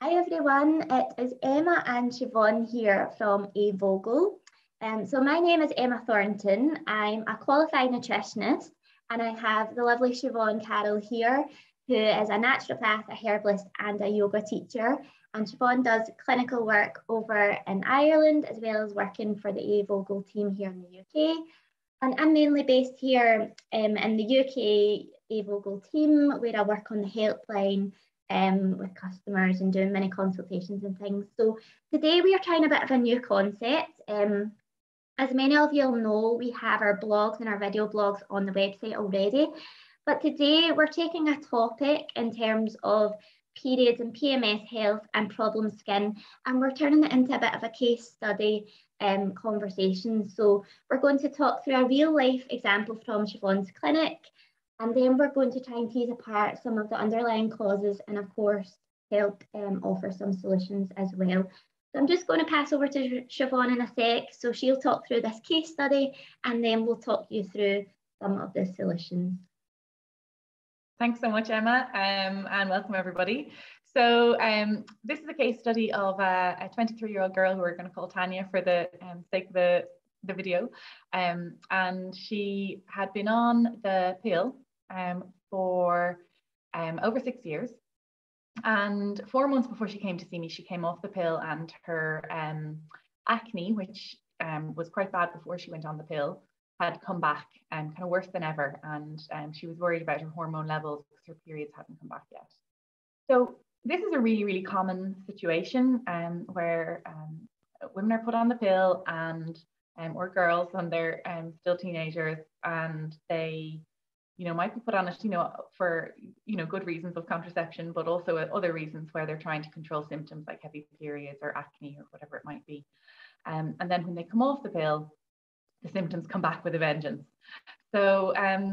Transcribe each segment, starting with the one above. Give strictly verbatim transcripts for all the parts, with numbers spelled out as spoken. Hi everyone, it is Emma and Siobhan here from A. Vogel. Um, so my name is Emma Thornton, I'm a qualified nutritionist, and I have the lovely Siobhan Carroll here, who is a naturopath, a herbalist and a yoga teacher. And Siobhan does clinical work over in Ireland, as well as working for the A. Vogel team here in the U K. And I'm mainly based here um, in the U K A. Vogel team, where I work on the helpline Um, with customers and doing many consultations and things. So today we are trying a bit of a new concept. Um, as many of you will know, we have our blogs and our video blogs on the website already, but today we're taking a topic in terms of periods and P M S health and problem skin, and we're turning it into a bit of a case study um, conversation. So we're going to talk through a real life example from Siobhan's clinic, and then we're going to try and tease apart some of the underlying causes and, of course, help um, offer some solutions as well. So I'm just going to pass over to Siobhan in a sec. So she'll talk through this case study, and then we'll talk you through some of the solutions. Thanks so much, Emma, um, and welcome, everybody. So um, this is a case study of a twenty-three-year-old girl who we're going to call Tanya for the um, sake of the, the video. Um, and she had been on the pill Um, for um, over six years, and four months before she came to see me, she came off the pill, and her um, acne, which um, was quite bad before she went on the pill, had come back and um, kind of worse than ever, and um, she was worried about her hormone levels because her periods hadn't come back yet. So this is a really, really common situation um, where um, women are put on the pill, and um, or girls, and they're um, still teenagers, and they you know, might be put on it, you know, for, you know, good reasons of contraception, but also other reasons where they're trying to control symptoms like heavy periods or acne or whatever it might be. Um, and then when they come off the pill, the symptoms come back with a vengeance. So, um,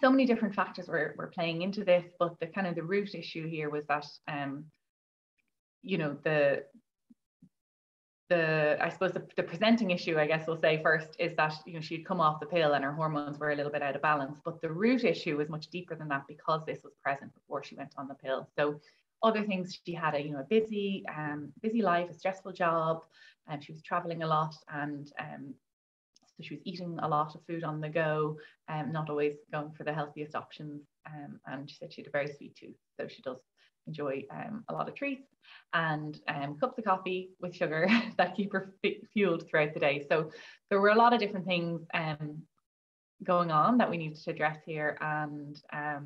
so many different factors were, were playing into this, but the kind of the root issue here was that, um, you know, the, The, I suppose the, the presenting issue, I guess we'll say first, is that, you know, she'd come off the pill and her hormones were a little bit out of balance, but the root issue was much deeper than that, because this was present before she went on the pill. So other things, she had a, you know, a busy, um, busy life, a stressful job, and um, she was traveling a lot, and um, so she was eating a lot of food on the go, and um, not always going for the healthiest options. Um, and she said she had a very sweet tooth, so she does enjoy um, a lot of treats and um, cups of coffee with sugar that keep her fueled throughout the day. So there were a lot of different things um, going on that we needed to address here, and um,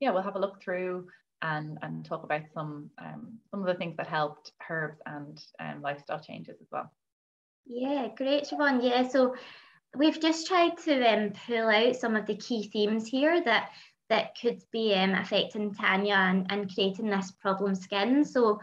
yeah, we'll have a look through and, and talk about some um, some of the things that helped, herbs and um, lifestyle changes as well. Yeah, great, Siobhan. Yeah, so we've just tried to um, pull out some of the key themes here that that could be um, affecting Tanya and, and creating this problem skin. So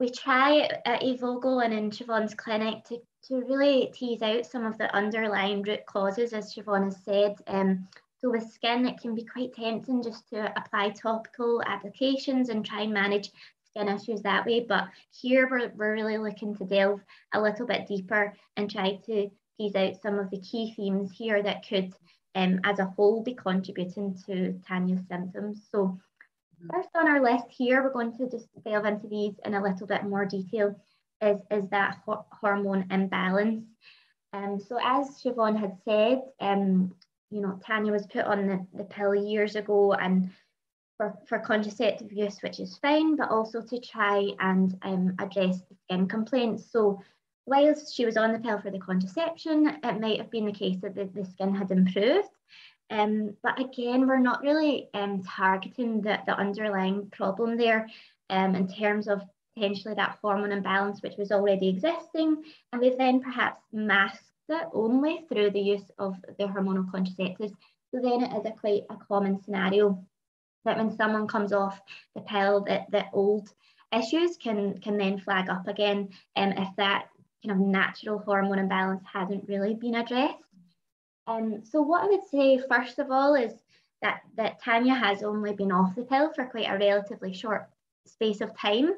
we try at A. Vogel and in Siobhan's clinic to, to really tease out some of the underlying root causes, as Siobhan has said. Um, so with skin, it can be quite tempting just to apply topical applications and try and manage skin issues that way. But here we're, we're really looking to delve a little bit deeper and try to tease out some of the key themes here that could Um, as a whole be contributing to Tanya's symptoms. So first on our list here, we're going to just delve into these in a little bit more detail, is, is that ho hormone imbalance. Um, so as Siobhan had said, um, you know, Tanya was put on the, the pill years ago, and for, for contraceptive use, which is fine, but also to try and um, address the skin complaints. So whilst she was on the pill for the contraception, it might have been the case that the, the skin had improved. Um, but again, we're not really um, targeting the, the underlying problem there um, in terms of potentially that hormone imbalance, which was already existing. And we've then perhaps masked it only through the use of the hormonal contraceptives. So then it is a quite a common scenario that when someone comes off the pill, that the old issues can, can then flag up again um, if that kind of natural hormone imbalance hasn't really been addressed. Um, so what I would say, first of all, is that, that Tanya has only been off the pill for quite a relatively short space of time.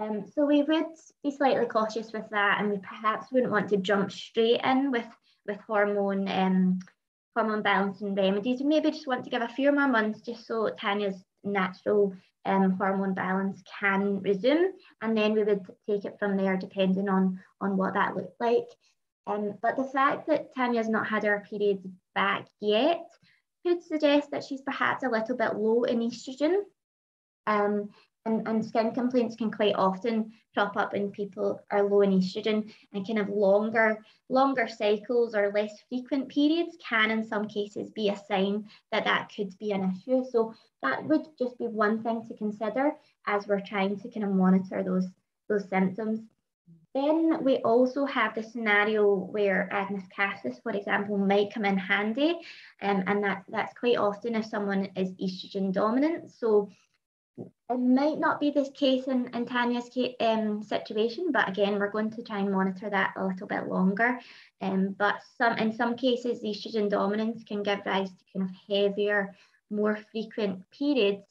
Um, so we would be slightly cautious with that, and we perhaps wouldn't want to jump straight in with, with hormone, um, hormone balance and remedies. We maybe just want to give a few more months just so Tanya's natural um, hormone balance can resume, and then we would take it from there depending on, on what that looked like. Um, but the fact that Tanya's not had her period back yet could suggest that she's perhaps a little bit low in oestrogen. Um, and, and skin complaints can quite often crop up when people are low in oestrogen, and kind of longer, longer cycles or less frequent periods can in some cases be a sign that that could be an issue. So that would just be one thing to consider as we're trying to kind of monitor those, those symptoms. Then we also have the scenario where Agnus castus, for example, might come in handy, um, and that, that's quite often if someone is oestrogen dominant. So it might not be this case in, in Tanya's case, um, situation, but again, we're going to try and monitor that a little bit longer. Um, but some, in some cases, oestrogen dominance can give rise to kind of heavier, more frequent periods.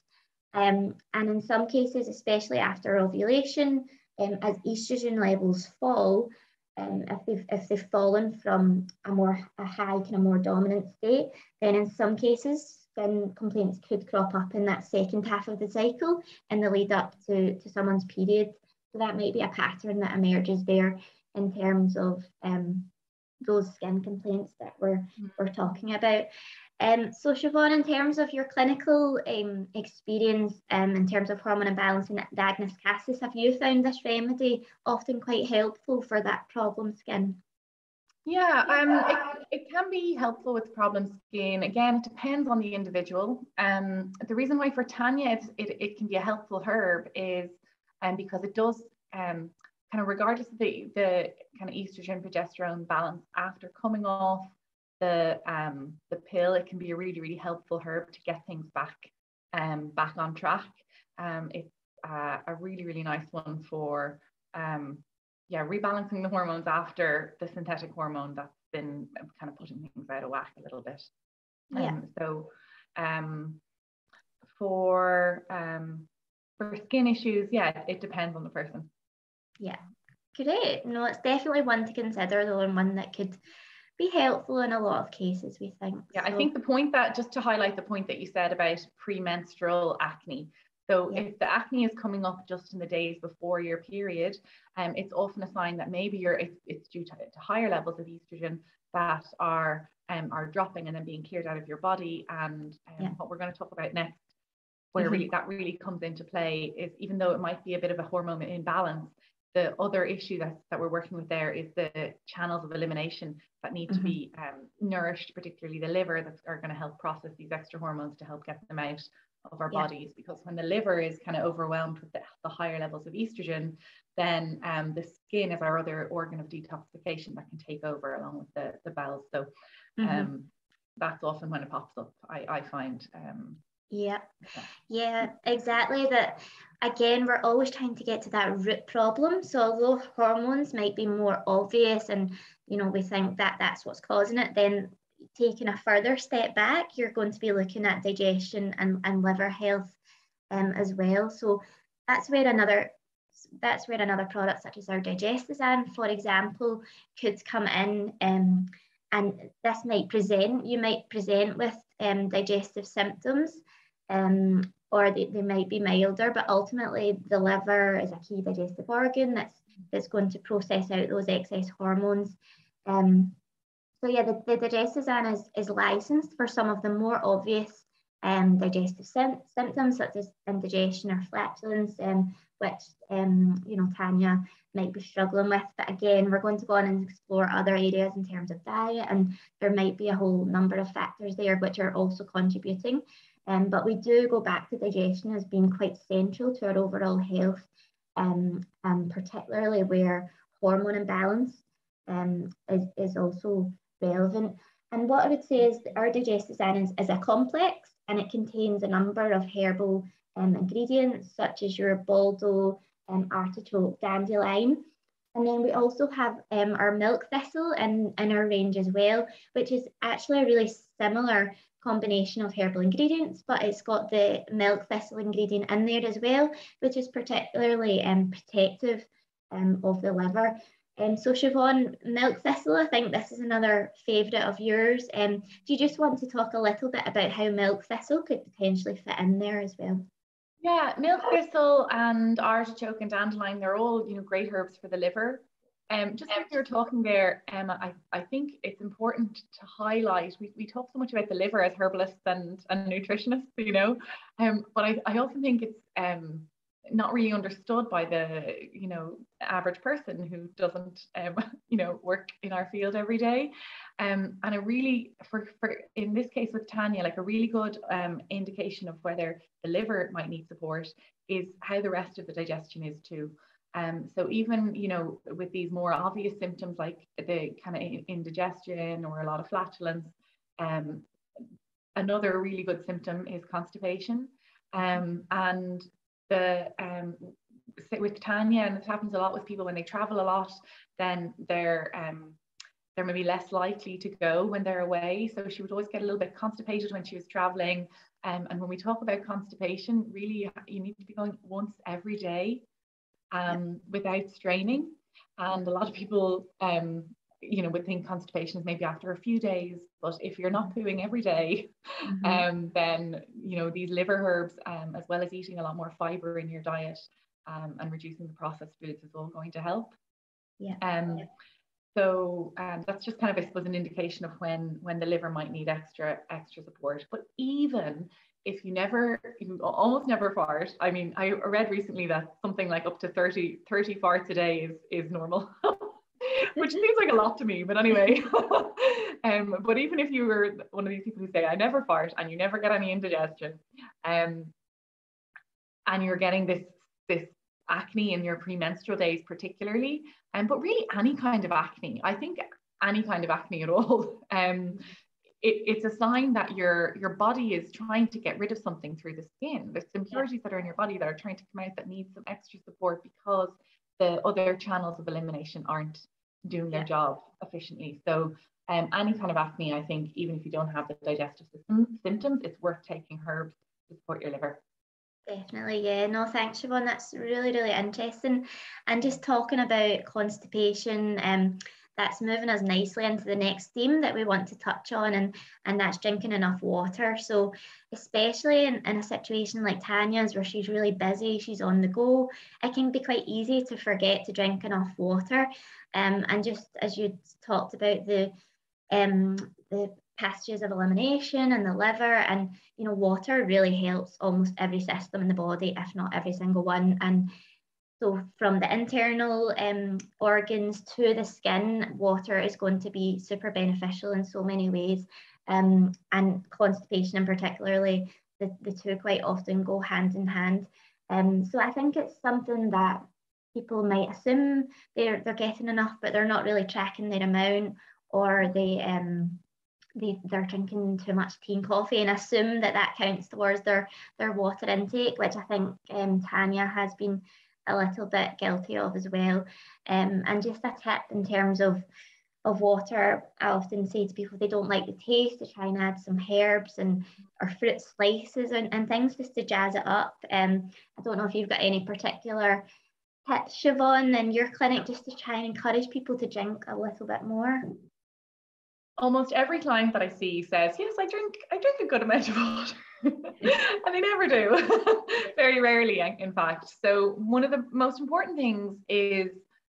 Um, and in some cases, especially after ovulation, Um, as oestrogen levels fall, um, if, they've, if they've fallen from a more a high, kind of more dominant state, then in some cases, skin complaints could crop up in that second half of the cycle in the lead up to, to someone's period. So that might be a pattern that emerges there in terms of um, those skin complaints that we're, we're talking about. Um, so Siobhan, in terms of your clinical um, experience um, in terms of hormone imbalance and Agnus castus, have you found this remedy often quite helpful for that problem skin? Yeah, um, it, it can be helpful with problem skin. Again, it depends on the individual. Um, the reason why for Tanya it's, it, it can be a helpful herb is um, because it does um, kind of, regardless of the, the kind of oestrogen progesterone balance after coming off the um the pill, it can be a really really helpful herb to get things back um back on track. Um it's uh, a really really nice one for um yeah rebalancing the hormones after the synthetic hormone that's been kind of putting things out of whack a little bit. Um, yeah. So um for um for skin issues, yeah, it depends on the person. Yeah, great. No, it's definitely one to consider though, and one that could be helpful in a lot of cases, we think. Yeah, so I think the point that, just to highlight the point that you said about premenstrual acne. So yeah, if the acne is coming up just in the days before your period, um, it's often a sign that maybe you're, it's, it's due to, to higher levels of estrogen that are, um, are dropping and then being cleared out of your body. And um, yeah. what we're going to talk about next, where mm-hmm. really, that really comes into play, is even though it might be a bit of a hormone imbalance, the other issue that, that we're working with there is the channels of elimination that need mm-hmm. to be um, nourished, particularly the liver, that are going to help process these extra hormones to help get them out of our yeah. bodies. Because when the liver is kind of overwhelmed with the, the higher levels of estrogen, then um, the skin is our other organ of detoxification that can take over along with the, the bowels. So um, mm-hmm. that's often when it pops up, I, I find. Um, Yeah, yeah, exactly. That again, we're always trying to get to that root problem. So although hormones might be more obvious, and you know we think that that's what's causing it, then taking a further step back, you're going to be looking at digestion and, and liver health um, as well. So that's where another that's where another product such as our Digestisan, for example, could come in. Um, and this might present, you might present with um, digestive symptoms, um, or they, they might be milder, but ultimately the liver is a key digestive organ that's, that's going to process out those excess hormones. Um, so yeah, the, the Digestisan is, is licensed for some of the more obvious um, digestive sim symptoms such as indigestion or flatulence, um, which um, you know, Tanya might be struggling with. But again, we're going to go on and explore other areas in terms of diet, and there might be a whole number of factors there which are also contributing. Um, but we do go back to digestion as being quite central to our overall health, um, and particularly where hormone imbalance um, is, is also relevant. And what I would say is that our Digestisan is, is a complex, and it contains a number of herbal um, ingredients such as your baldo, Um, artichoke, dandelion, and then we also have um, our milk thistle in, in our range as well, which is actually a really similar combination of herbal ingredients, but it's got the milk thistle ingredient in there as well, which is particularly um, protective um, of the liver. Um, so Siobhan, milk thistle, I think this is another favourite of yours. Um, do you just want to talk a little bit about how milk thistle could potentially fit in there as well? Yeah, milk thistle and artichoke and dandelion, they're all, you know, great herbs for the liver. Um, just like you were talking there, Emma, um, I, I think it's important to highlight, we, we talk so much about the liver as herbalists and, and nutritionists, you know, um, but I, I also think it's um, not really understood by the, you know, average person who doesn't, um, you know, work in our field every day. Um, and a really, for, for in this case with Tanya, like a really good um, indication of whether the liver might need support is how the rest of the digestion is too. Um, so even, you know, with these more obvious symptoms like the kind of indigestion or a lot of flatulence, um, another really good symptom is constipation. Um, and the um, with Tanya, and this happens a lot with people when they travel a lot, then they're um, they're maybe less likely to go when they're away. So she would always get a little bit constipated when she was traveling. Um, and when we talk about constipation, really, you need to be going once every day. Um, without straining, and a lot of people um, you know, would think constipation is maybe after a few days, but if you're not pooing every day, mm-hmm. um, then you know, these liver herbs, um, as well as eating a lot more fiber in your diet, um, and reducing the processed foods is all going to help. Yeah. Um, yeah. So um, that's just kind of, I suppose, an indication of when when the liver might need extra extra support. But even if you never, you almost never fart. I mean, I read recently that something like up to thirty farts a day is, is normal, which seems like a lot to me, but anyway. um, but even if you were one of these people who say, I never fart, and you never get any indigestion, um, and you're getting this, this acne in your premenstrual days particularly, um, but really any kind of acne, I think any kind of acne at all, um, It, it's a sign that your your body is trying to get rid of something through the skin. There's impurities that are in your body that are trying to come out that need some extra support because the other channels of elimination aren't doing their job efficiently. So um, any kind of acne, I think, even if you don't have the digestive system symptoms, it's worth taking herbs to support your liver. Definitely, yeah. No, thanks, Siobhan. That's really, really interesting. And just talking about constipation, um, that's moving us nicely into the next theme that we want to touch on, and, and that's drinking enough water. So especially in, in a situation like Tanya's where she's really busy, she's on the go, it can be quite easy to forget to drink enough water. Um, and just as you talked about the, um, the passages of elimination and the liver, and you know, water really helps almost every system in the body, if not every single one. And so from the internal um, organs to the skin, water is going to be super beneficial in so many ways. Um, and constipation in particularly, the, the two quite often go hand in hand. Um, so I think it's something that people might assume they're, they're getting enough, but they're not really tracking their amount, or they, um, they, they're drinking too much tea and coffee and assume that that counts towards their, their water intake, which I think um, Tanya has been a little bit guilty of as well. Um, and just a tip in terms of, of water, I often say to people, they don't like the taste, to try and add some herbs and or fruit slices and, and things just to jazz it up. Um, I don't know if you've got any particular tips, Siobhan, in your clinic, just to try and encourage people to drink a little bit more. Almost every client that I see says, yes, I drink, I drink a good amount of water. And they never do, very rarely, in fact. So one of the most important things is,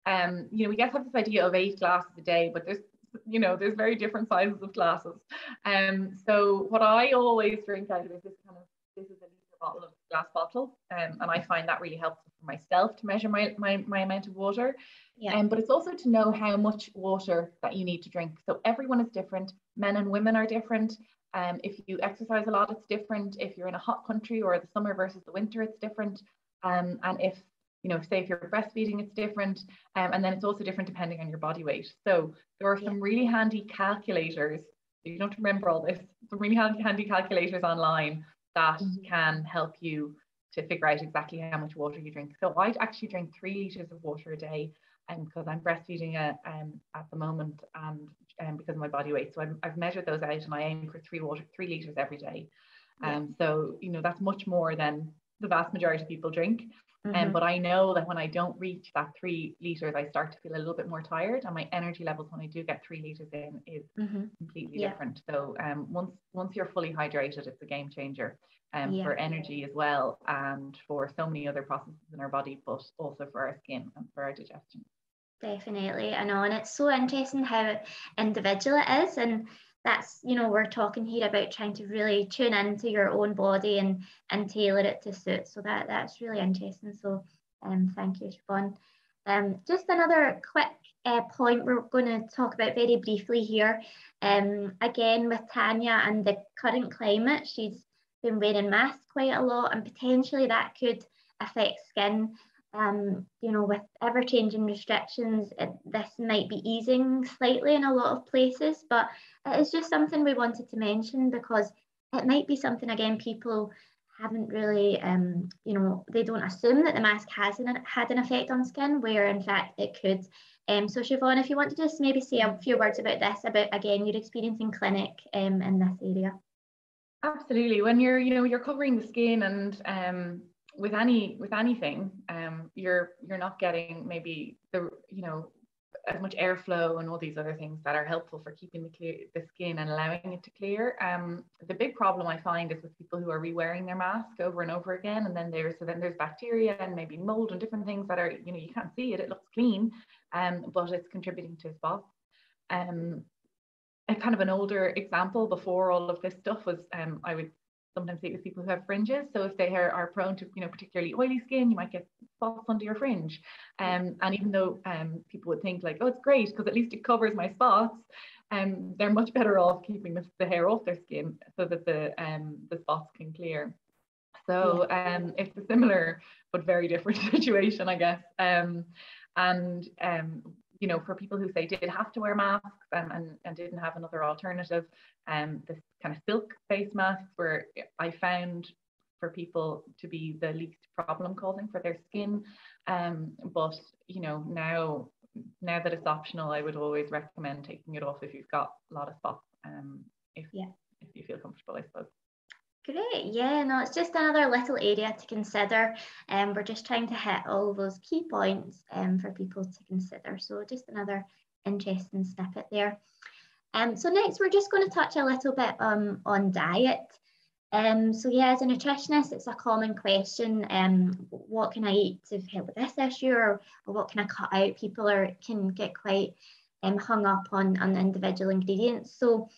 um, you know, we get to have this idea of eight glasses a day, but there's, you know, there's very different sizes of glasses. Um, so what I always drink out of is this kind of, this is a litre bottle of glass bottle, um, and I find that really helpful for myself to measure my, my, my amount of water. Yeah. Um, but it's also to know how much water that you need to drink. So everyone is different, men and women are different. Um, if you exercise a lot, it's different. If you're in a hot country or the summer versus the winter, it's different. Um, and if, you know, say if you're breastfeeding, it's different. Um, and then it's also different depending on your body weight. So there are some really handy calculators. You don't remember all this. Some really handy calculators online that mm-hmm. can help you to figure out exactly how much water you drink. So I'd actually drink three litres of water a day, and um, because I'm breastfeeding a, um, at the moment, and um, because of my body weight. So I'm, I've measured those out, and I aim for three water, three litres every day. Um, yeah. So, you know, that's much more than the vast majority of people drink. Mm-hmm. um, but I know that when I don't reach that three litres, I start to feel a little bit more tired, and my energy levels when I do get three litres in is mm-hmm. completely yeah. different. So um, once once you're fully hydrated, it's a game changer um, yeah. for energy as well, and for so many other processes in our body, but also for our skin and for our digestion. Definitely, I know, and it's so interesting how individual it is, and that's, you know, we're talking here about trying to really tune into your own body and and tailor it to suit. So that that's really interesting. So um, thank you, Siobhan. Um, just another quick uh, point we're going to talk about very briefly here. Um, again with Tanya and the current climate, she's been wearing masks quite a lot, and potentially that could affect skin. Um, you know, with ever-changing restrictions, it, this might be easing slightly in a lot of places, but it's just something we wanted to mention because it might be something, again, people haven't really, um, you know, they don't assume that the mask has an, had an effect on skin, where in fact it could. Um, so Siobhan, if you want to just maybe say a few words about this, about, again, your experience in clinic um, in this area. Absolutely. When you're, you know, you're covering the skin and um, with any with anything, um, you're you're not getting maybe the you know as much airflow and all these other things that are helpful for keeping the clear, the skin and allowing it to clear. Um, the big problem I find is with people who are re-wearing their mask over and over again, and then there's so then there's bacteria and maybe mold and different things that are you know you can't see it. It looks clean, um, but it's contributing to spots. Um, a kind of an older example before all of this stuff was um, I would. Sometimes see it with people who have fringes. So if they are, are prone to, you know, particularly oily skin, you might get spots under your fringe. Um, and even though um, people would think like, oh, it's great because at least it covers my spots, um, they're much better off keeping the, the hair off their skin so that the um, the spots can clear. So um, it's a similar but very different situation, I guess. Um, and um, you know, for people who say did have to wear masks and, and, and didn't have another alternative, um, this kind of silk face masks were, I found, for people to be the least problem causing for their skin. Um, but, you know, now, now that it's optional, I would always recommend taking it off if you've got a lot of spots, um, if, yeah. if you feel comfortable, I suppose. Great, yeah, no, it's just another little area to consider, and um, we're just trying to hit all those key points um, for people to consider. So just another interesting snippet there. Um, so next, we're just going to touch a little bit um, on diet. Um, so yeah, as a nutritionist, it's a common question, um, what can I eat to help with this issue, or, or what can I cut out? People are, can get quite um, hung up on, on individual ingredients. So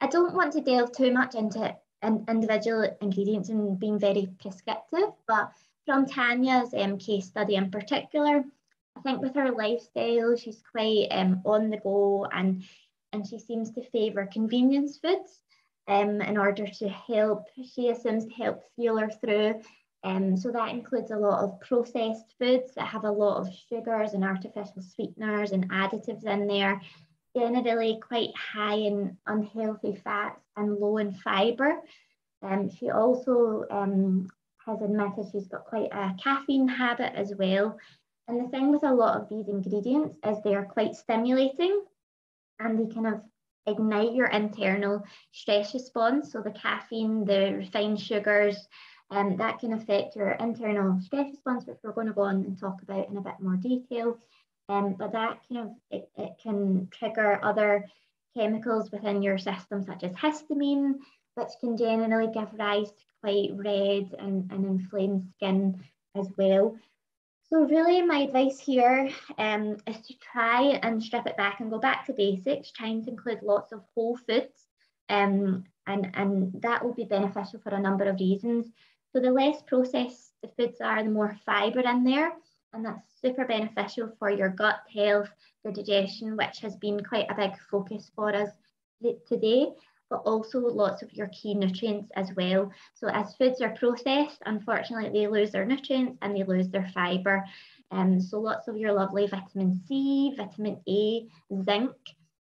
I don't want to delve too much into it. And individual ingredients and being very prescriptive, but from Tanya's um, case study in particular, I think with her lifestyle, she's quite um, on the go, and and she seems to favour convenience foods um, in order to help, she assumes, to help fuel her through. Um, so that includes a lot of processed foods that have a lot of sugars and artificial sweeteners and additives in there, generally quite high in unhealthy fats and low in fibre. Um, she also um, has admitted she's got quite a caffeine habit as well. And the thing with a lot of these ingredients is they are quite stimulating, and they kind of ignite your internal stress response. So the caffeine, the refined sugars, um, that can affect your internal stress response, which we're going to go on and talk about in a bit more detail. Um, but that kind of, it, it can trigger other chemicals within your system, such as histamine, which can generally give rise to quite red and, and inflamed skin as well. So really my advice here um, is to try and strip it back and go back to basics, trying to include lots of whole foods, um, and, and that will be beneficial for a number of reasons. So the less processed the foods are, the more fibre in there. And that's super beneficial for your gut health, your digestion, which has been quite a big focus for us today, but also lots of your key nutrients as well. So as foods are processed, unfortunately, they lose their nutrients and they lose their fibre. Um, so lots of your lovely vitamin C, vitamin A, zinc.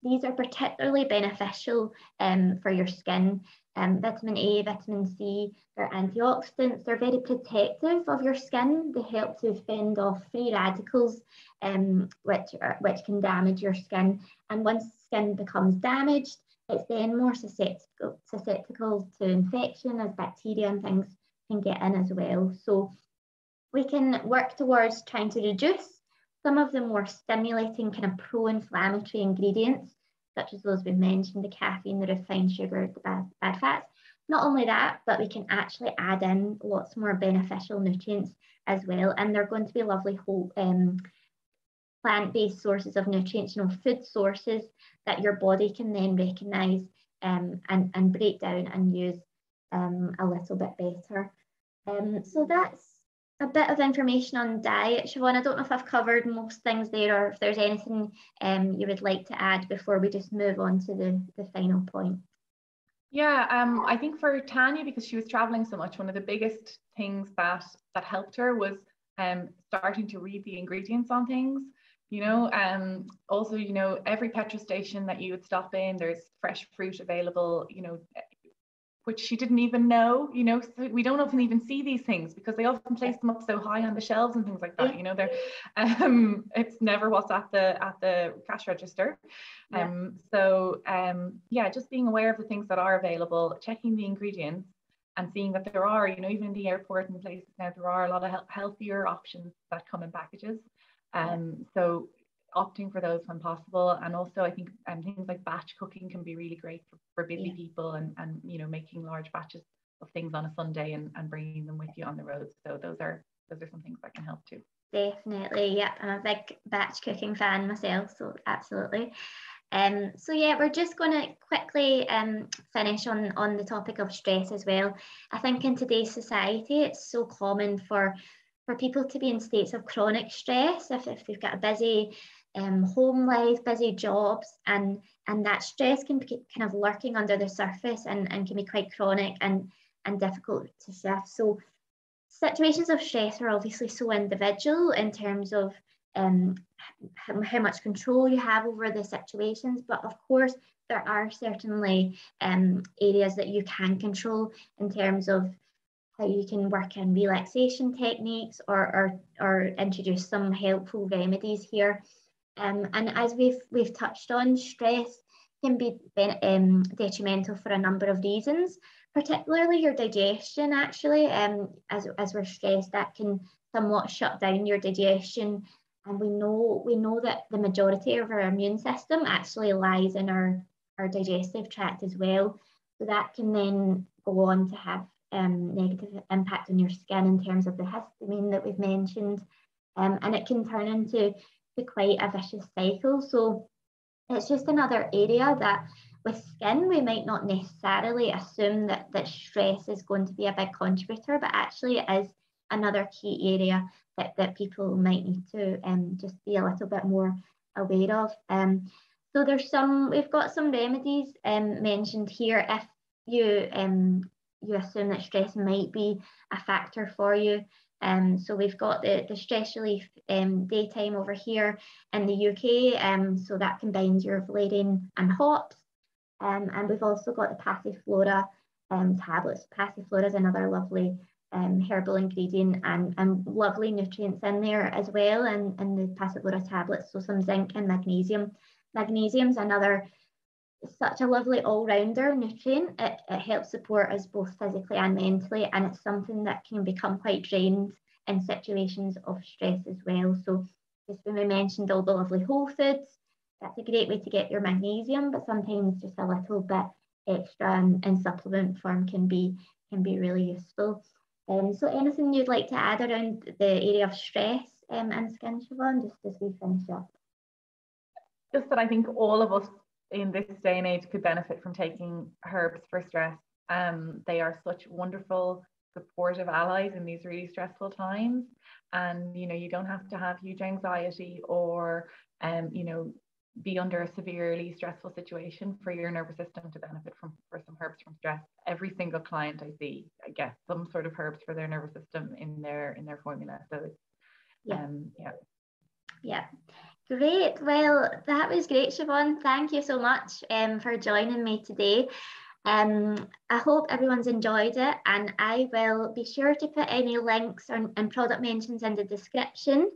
These are particularly beneficial um, for your skin. Um, vitamin A, vitamin C, they're antioxidants, they're very protective of your skin. They help to fend off free radicals, um, which, are, which can damage your skin. And once skin becomes damaged, it's then more susceptible, susceptible to infection, as bacteria and things can get in as well. So we can work towards trying to reduce some of the more stimulating kind of pro-inflammatory ingredients, such as those we mentioned, the caffeine, the refined sugar, the bad, bad fats. Not only that, but we can actually add in lots more beneficial nutrients as well. And they're going to be lovely whole um, plant-based sources of nutrients, you know, food sources that your body can then recognise um, and, and break down and use um, a little bit better. Um, so that's a bit of information on diet. Siobhan, I don't know if I've covered most things there, or if there's anything um, you would like to add before we just move on to the, the final point. Yeah, um, I think for Tanya, because she was traveling so much, one of the biggest things that that helped her was um, starting to read the ingredients on things. You know, um, also, you know, every petrol station that you would stop in, there's fresh fruit available, you know, which she didn't even know, you know, so we don't often even see these things because they often place them up so high on the shelves and things like that, you know, they're, um, it's never what's at the at the cash register. Um, yeah. So, um, yeah, just being aware of the things that are available, checking the ingredients and seeing that there are, you know, even in the airport and places now, there are a lot of he healthier options that come in packages. Um, yeah. So opting for those when possible, and also I think um, things like batch cooking can be really great for, for busy yeah. people, and and you know, making large batches of things on a Sunday and, and bringing them with you on the road. So those are those are some things that can help too. Definitely, yeah, I'm a big batch cooking fan myself, so absolutely. Um, so yeah, we're just going to quickly um, finish on, on the topic of stress as well. I think in today's society, it's so common for for people to be in states of chronic stress if, if they've got a busy Um, home life, busy jobs, and and that stress can be kind of lurking under the surface and, and can be quite chronic and and difficult to shift. So situations of stress are obviously so individual in terms of um, how, how much control you have over the situations, but of course there are certainly um, areas that you can control in terms of how you can work in relaxation techniques or or, or introduce some helpful remedies here. Um, and as we've we've touched on, stress can be um, detrimental for a number of reasons, particularly your digestion. Actually, um, as as we're stressed, that can somewhat shut down your digestion. And we know we know that the majority of our immune system actually lies in our our digestive tract as well. So that can then go on to have um, negative impact on your skin in terms of the histamine that we've mentioned, um, and it can turn into to quite a vicious cycle. So it's just another area that with skin we might not necessarily assume that, that stress is going to be a big contributor, but actually it is another key area that, that people might need to um, just be a little bit more aware of. Um, so there's some, we've got some remedies um, mentioned here if you, um, you assume that stress might be a factor for you. Um, so we've got the, the stress relief um, daytime over here in the U K, um, so that combines your valerian and hops. Um, and we've also got the Passiflora um, tablets. Passiflora is another lovely um, herbal ingredient and, and lovely nutrients in there as well, and, and the Passiflora tablets, so some zinc and magnesium. Magnesium is another, such a lovely all-rounder nutrient. It, it helps support us both physically and mentally, and it's something that can become quite drained in situations of stress as well. So just when we mentioned all the lovely whole foods, that's a great way to get your magnesium, but sometimes just a little bit extra in, in supplement form can be can be really useful. Um, so anything you'd like to add around the area of stress um, and skin, Siobhan, just as we finish up? Just that I think all of us in this day and age could benefit from taking herbs for stress. Um, they are such wonderful supportive allies in these really stressful times, and you know, you don't have to have huge anxiety or um, you know, be under a severely stressful situation for your nervous system to benefit from for some herbs from stress. Every single client I see I get some sort of herbs for their nervous system in their in their formula. So it's, yeah. Um, yeah. Yeah. Great. Well, that was great, Siobhan. Thank you so much um, for joining me today. Um, I hope everyone's enjoyed it, and I will be sure to put any links or, and product mentions in the description.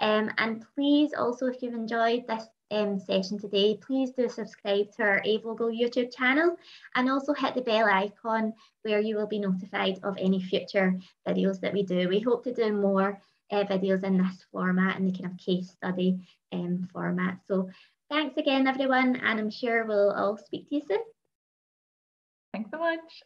Um, and please also, if you've enjoyed this um, session today, please do subscribe to our A. Vogel YouTube channel and also hit the bell icon where you will be notified of any future videos that we do. We hope to do more uh, videos in this format, in the kind of case study um, format. So thanks again, everyone, and I'm sure we'll all speak to you soon. Thanks so much.